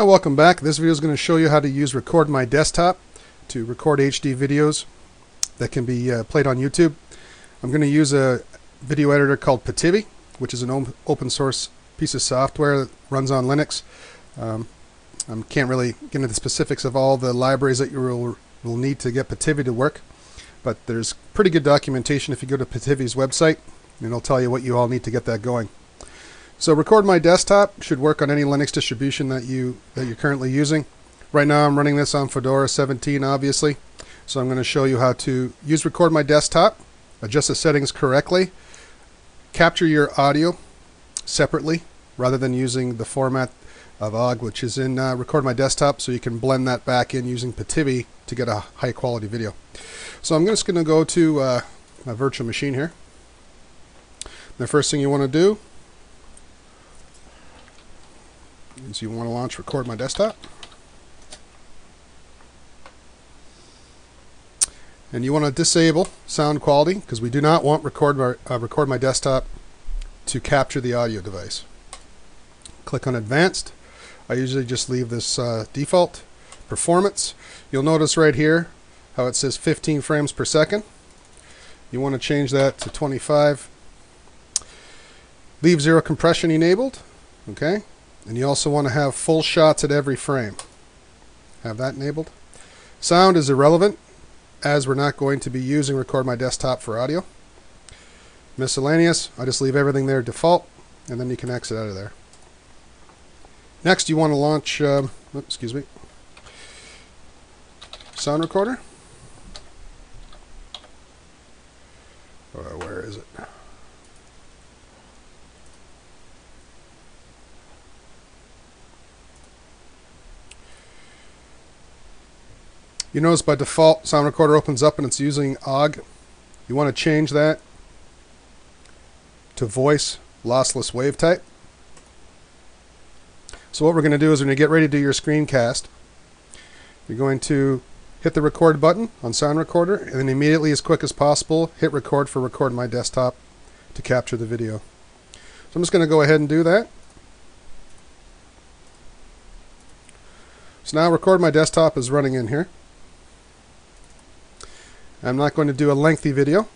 Hi, welcome back. This video is going to show you how to use Record My Desktop to record HD videos that can be played on YouTube. I'm going to use a video editor called Pitivi, which is an open source piece of software that runs on Linux. I can't really get into the specifics of all the libraries that you will need to get Pitivi to work, but there's pretty good documentation if you go to Pitivi's website, and it'll tell you what you all need to get that going. So Record My Desktop should work on any Linux distribution that you're currently using. Right now I'm running this on Fedora 17, obviously. So I'm going to show you how to use Record My Desktop, adjust the settings correctly, capture your audio separately rather than using the format of OGG, which is in Record My Desktop, so you can blend that back in using Pitivi to get a high quality video. So I'm just going to go to my virtual machine here. The first thing you want to do is you want to launch Record My Desktop, and you want to disable sound quality because we do not want Record My Desktop to capture the audio device. Click on Advanced. I usually just leave this default. Performance. You'll notice right here how it says 15 frames per second. You want to change that to 25. Leave zero compression enabled. Okay. And you also want to have full shots at every frame. Have that enabled. Sound is irrelevant, as we're not going to be using Record My Desktop for audio. Miscellaneous, I just leave everything there default, and then you can exit out of there. Next, you want to launch sound recorder. Where is it? You notice by default sound recorder opens up and it's using OGG. You want to change that to voice lossless wave type. So what we're going to do is when you get ready to do your screencast, you're going to hit the record button on sound recorder and then immediately, as quick as possible, hit record for Record My Desktop to capture the video. So I'm just going to go ahead and do that. So now Record My Desktop is running in here. I'm not going to do a lengthy video,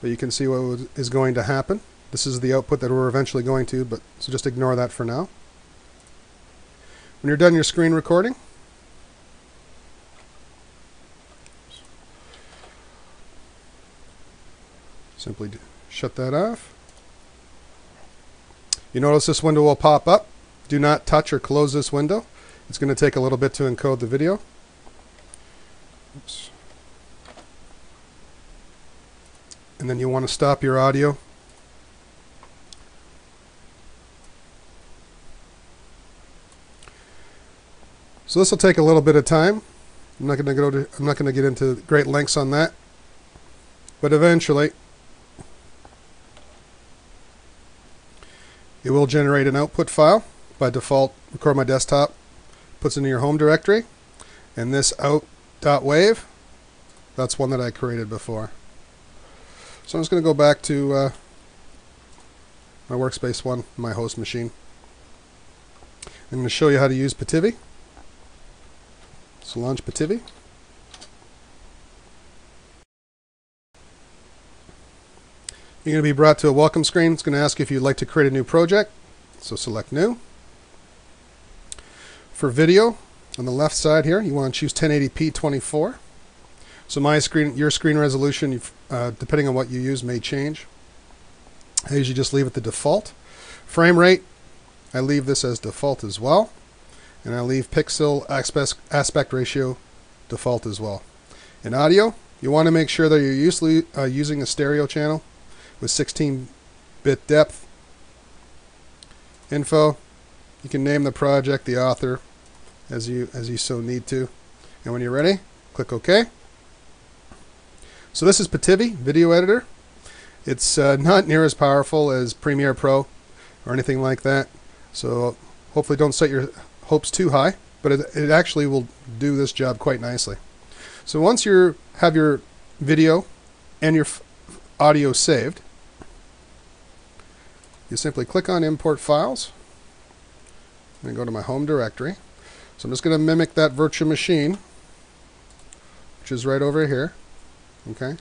but you can see what is going to happen. This is the output that we're eventually going to, but so just ignore that for now. When you're done your screen recording, simply shut that off. You notice this window will pop up. Do not touch or close this window. It's going to take a little bit to encode the video. Oops. And then you want to stop your audio. So this will take a little bit of time. I'm not going to get into great lengths on that, but eventually it will generate an output file. By default, Record My Desktop puts into your home directory, and this out.wave, that's one that I created before. So I'm just going to go back to my workspace one, my host machine. I'm going to show you how to use Pitivi. So launch Pitivi. You're going to be brought to a welcome screen. It's going to ask if you'd like to create a new project. So select New. For video, on the left side here, you want to choose 1080p 24. So my screen, your screen resolution, depending on what you use, may change. I usually just leave it the default. Frame rate, I leave this as default as well. And I leave pixel aspect ratio default as well. In audio, you want to make sure that you're using a stereo channel with 16-bit depth. Info, you can name the project, the author, as you so need to. And when you're ready, click OK. So this is Pitivi video editor. It's not near as powerful as Premiere Pro or anything like that. So hopefully don't set your hopes too high, but it actually will do this job quite nicely. So once you have your video and your audio saved, you simply click on Import Files. I'm going to go to my home directory. So I'm just going to mimic that virtual machine, which is right over here. Okay,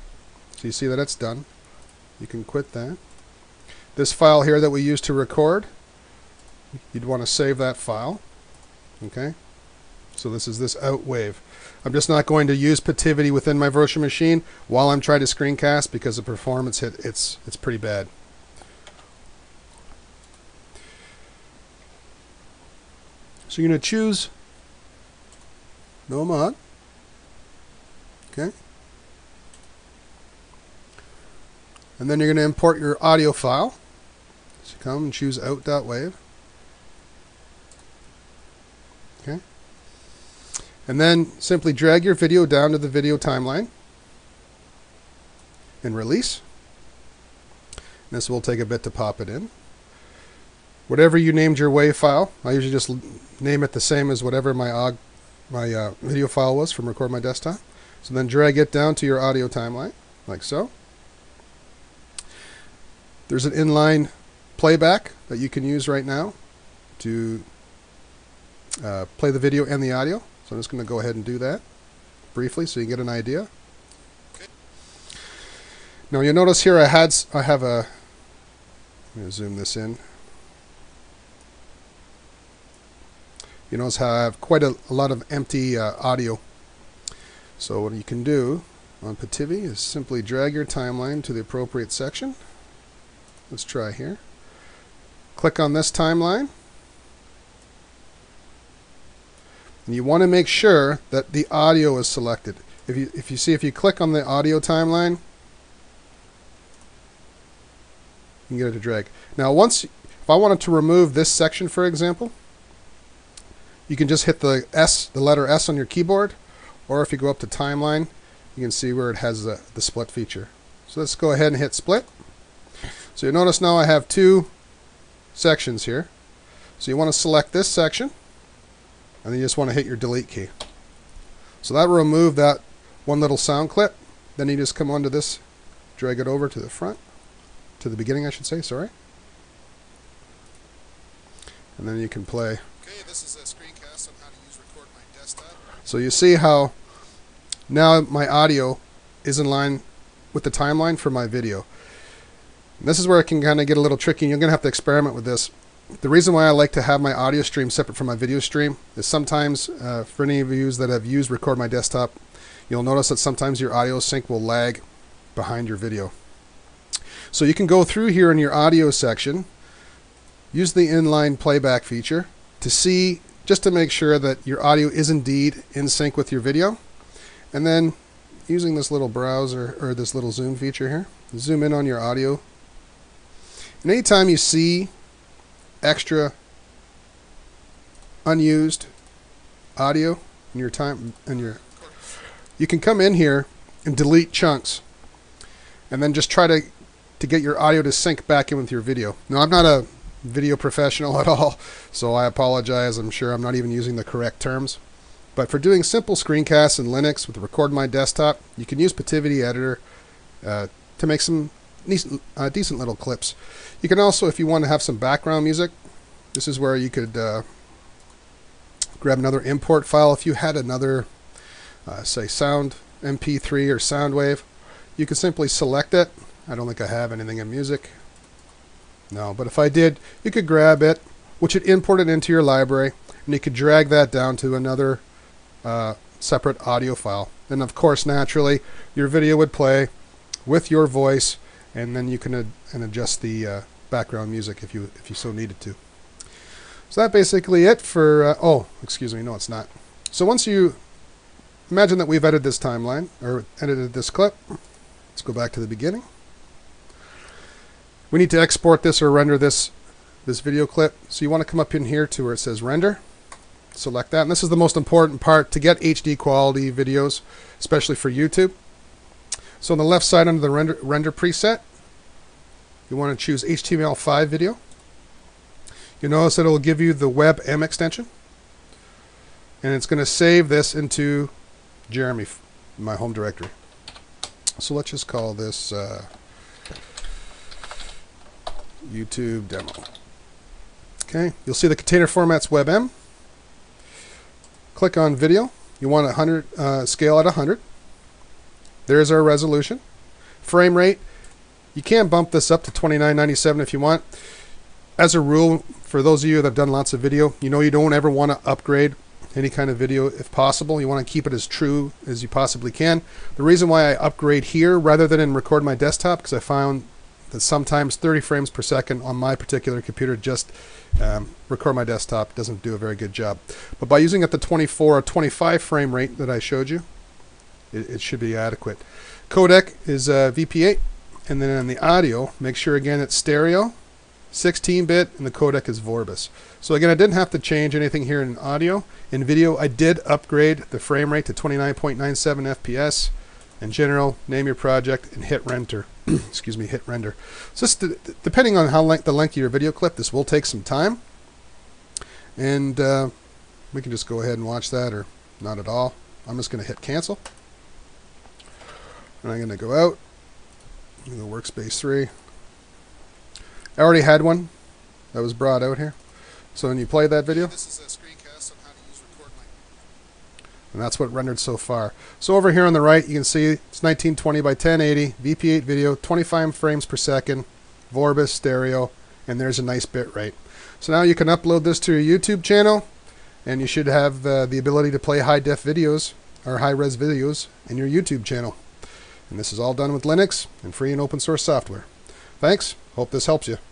so you see that it's done. You can quit that. This file here that we used to record, you'd want to save that file. Okay, so this is this out wave. I'm just not going to use Pitivi within my virtual machine while I'm trying to screencast because the performance hit, it's pretty bad. So you're going to choose no mod. Okay. And then you're going to import your audio file. So come and choose out.wave. Okay. And then simply drag your video down to the video timeline and release. And this will take a bit to pop it in. Whatever you named your WAV file, I usually just name it the same as whatever my video file was from Record My Desktop. So then drag it down to your audio timeline, like so. There's an inline playback that you can use right now to play the video and the audio. So I'm just going to go ahead and do that briefly so you get an idea. Now you'll notice here I have a, I'm going to zoom this in. You notice how I have quite a lot of empty audio. So what you can do on Pitivi is simply drag your timeline to the appropriate section. Let's try here. Click on this timeline. And you want to make sure that the audio is selected. If you click on the audio timeline, you can get it to drag. Now if I wanted to remove this section, for example, you can just hit the S, the letter S on your keyboard, or if you go up to timeline, you can see where it has the split feature. So let's go ahead and hit split. So you notice now I have two sections here. So you want to select this section, and then you just want to hit your delete key. So that will remove that one little sound clip. Then you just come onto this, drag it over to the front, to the beginning I should say, sorry. And then you can play. Okay, this is a screencast on how to use Record My Desktop. So you see how now my audio is in line with the timeline for my video. This is where it can kind of get a little tricky, and you're going to have to experiment with this. The reason why I like to have my audio stream separate from my video stream is sometimes, for any of you that have used Record My Desktop, you'll notice that sometimes your audio sync will lag behind your video. So you can go through here in your audio section, use the inline playback feature to see, just to make sure that your audio is indeed in sync with your video. And then using this little browser, or this little zoom feature here, zoom in on your audio. And anytime you see extra unused audio in your time, you can come in here and delete chunks, and then just try to get your audio to sync back in with your video. Now I'm not a video professional at all, so I apologize. I'm sure I'm not even using the correct terms. But for doing simple screencasts in Linux with Record My Desktop, you can use Pitivi Editor to make some decent little clips. You can also, if you want to have some background music, this is where you could grab another import file. If you had another, say, sound MP3 or sound wave, you could simply select it. I don't think I have anything in music. No, but if I did, you could grab it, which would import it into your library, and you could drag that down to another separate audio file. And of course, naturally, your video would play with your voice, and then you can adjust the background music if you so needed to. So that's basically it for, oh, excuse me, no it's not. So once you, imagine that we've edited this timeline, or edited this clip. Let's go back to the beginning. We need to export this or render this video clip. So you want to come up in here to where it says render. Select that. And this is the most important part to get HD quality videos, especially for YouTube. So on the left side under the render preset, you want to choose HTML5 video. You'll notice that it will give you the WebM extension. And it's going to save this into Jeremy, my home directory. So let's just call this YouTube demo. Okay, you'll see the container format's WebM. Click on video. You want 100 scale at 100. There's our resolution. Frame rate. You can bump this up to 2997 if you want. As a rule, for those of you that have done lots of video, you know you don't ever want to upgrade any kind of video if possible. You want to keep it as true as you possibly can. The reason why I upgrade here rather than in Record My Desktop, because I found that sometimes 30 frames per second on my particular computer, just Record My Desktop doesn't do a very good job. But by using at the 24 or 25 frame rate that I showed you, it should be adequate. Codec is VP8, and then on the audio, make sure again it's stereo, 16-bit, and the codec is Vorbis. So again, I didn't have to change anything here in audio. In video, I did upgrade the frame rate to 29.97 FPS. In general, name your project and hit render. Excuse me, hit render. So depending on how the length of your video clip, this will take some time. And we can just go ahead and watch that, or not at all. I'm just going to hit cancel. And I'm going to go out. Go to workspace 3. I already had one that was brought out here. So when you play that video, this is a screencast on how to use Record My. And that's what rendered so far. So over here on the right, you can see it's 1920 by 1080, VP8 video, 25 frames per second, Vorbis stereo, and there's a nice bit rate. So now you can upload this to your YouTube channel, and you should have the ability to play high-def videos or high-res videos in your YouTube channel. And this is all done with Linux and free and open source software. Thanks. Hope this helps you.